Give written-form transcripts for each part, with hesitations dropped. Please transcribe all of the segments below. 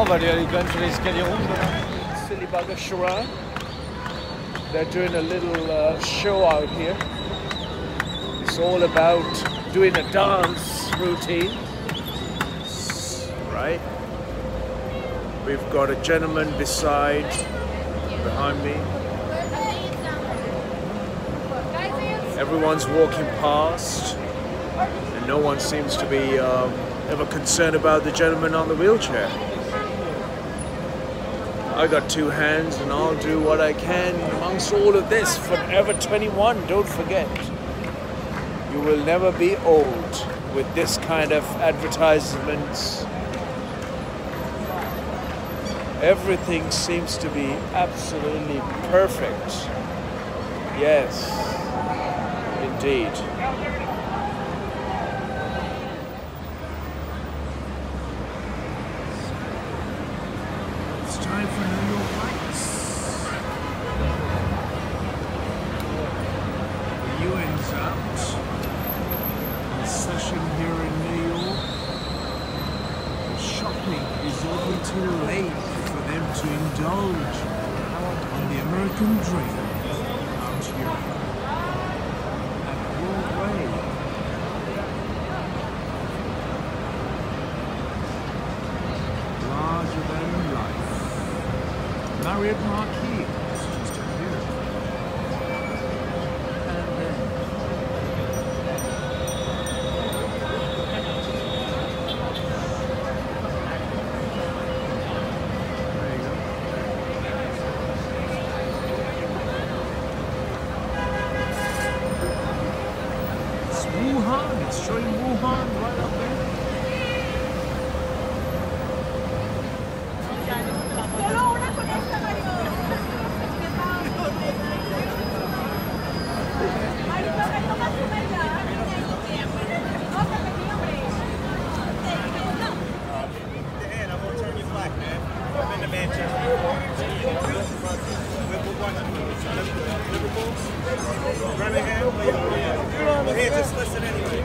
On va aller going to the escalier rouge. Silly Bagashura. They're doing a little show out here. It's all about doing a dance routine. Right. We've got a gentleman behind me. Everyone's walking past, and no one seems to be ever concerned about the gentleman on the wheelchair. I got two hands, and I'll do what I can amongst all of this. Forever 21, don't forget. You will never be old with this kind of advertisements. Everything seems to be absolutely perfect. Yes, indeed. It's time for New York lights. The UN's out. The session here in New York. The shopping is over too late for them to indulge on the American dream out here at Broadway. Larger than life. Marriott Marquis is just up here. And Wuhan, it's showing Wuhan right up there. And I'm going to turn you black, man. I've been to Manchester, Liverpool, just listen anyway.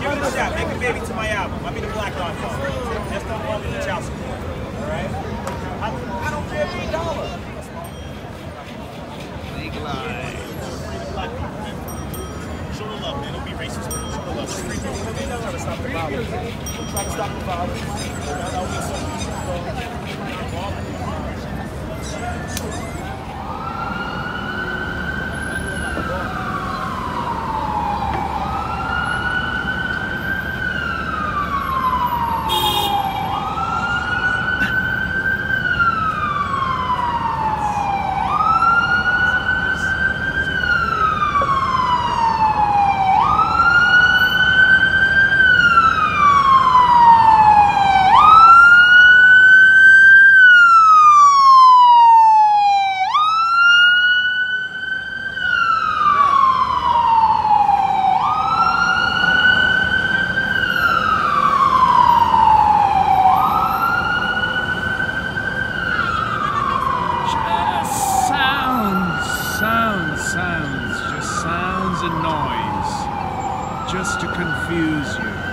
Give it a shot. Make a baby to my album. I'll be the black on phone. Just don't bother the child support. Alright? I don't care for $1. Big lie. Show the love, man. Don't be racist. Show the love. Try to stop the violence. Try to stop the violence. That'll be sounds and noise, just to confuse you.